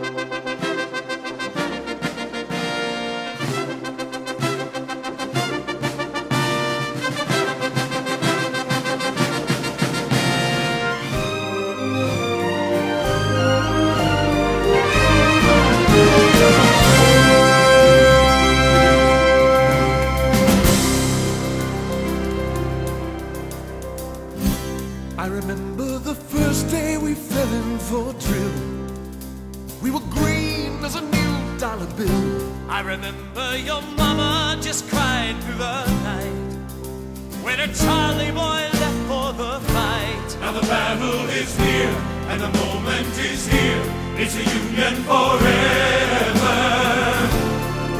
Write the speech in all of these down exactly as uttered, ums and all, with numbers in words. I remember the first day we fell in for a drill. We were green as a new dollar bill. I remember your mama just crying through the night when her Charlie boy left for the fight. Now the battle is near and the moment is here. It's a union forever.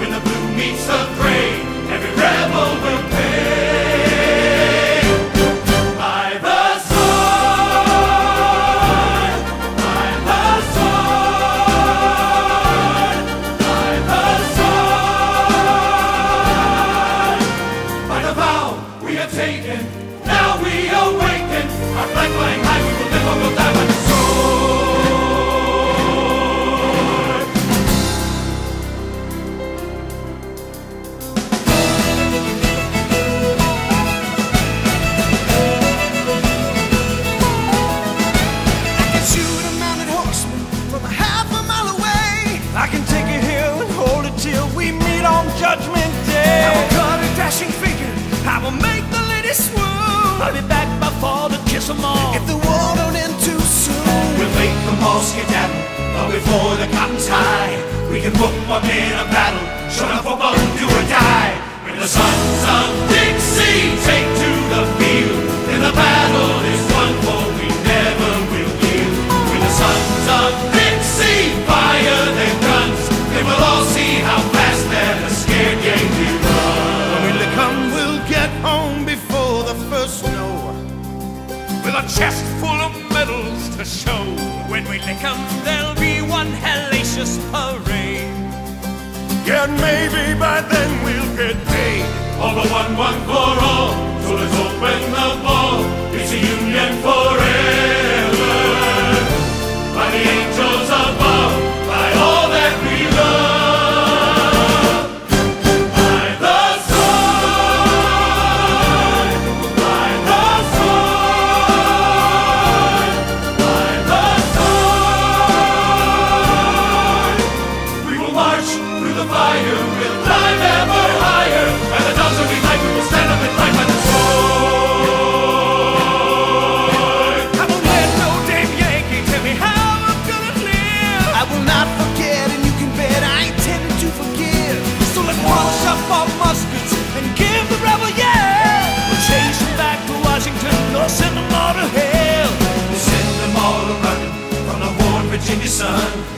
When the blue meets the gray, every rebel will pay. Now we awaken. Our flag flying high, we will live or we'll die by the sword. I can shoot a mounted horseman from a half a mile away. I can take a hill and hold it till we meet on Judgment Day. I will cut a dashing figure, I will make the swoon. I'll be back by fall to kiss them all if the war don't end too soon. We'll make them all skedaddle, but before the cotton's high, we can book one in a battle, shut up for one, do or die. When the sons of Dixie take to the field, then the battle is won, for we never will yield. When the sons of Dixie fire their guns, they will all see how fast that a scared gang do run. When they come, we'll get home before the first snow, with a chest full of medals to show. When we lick 'em, there'll be one hellacious parade. Yeah, maybe by then we'll get paid. All the one, one for all, so let's open the ball. It's a union forever. By the angels above, by all that we love. Send them all a running from the warm Virginia sun.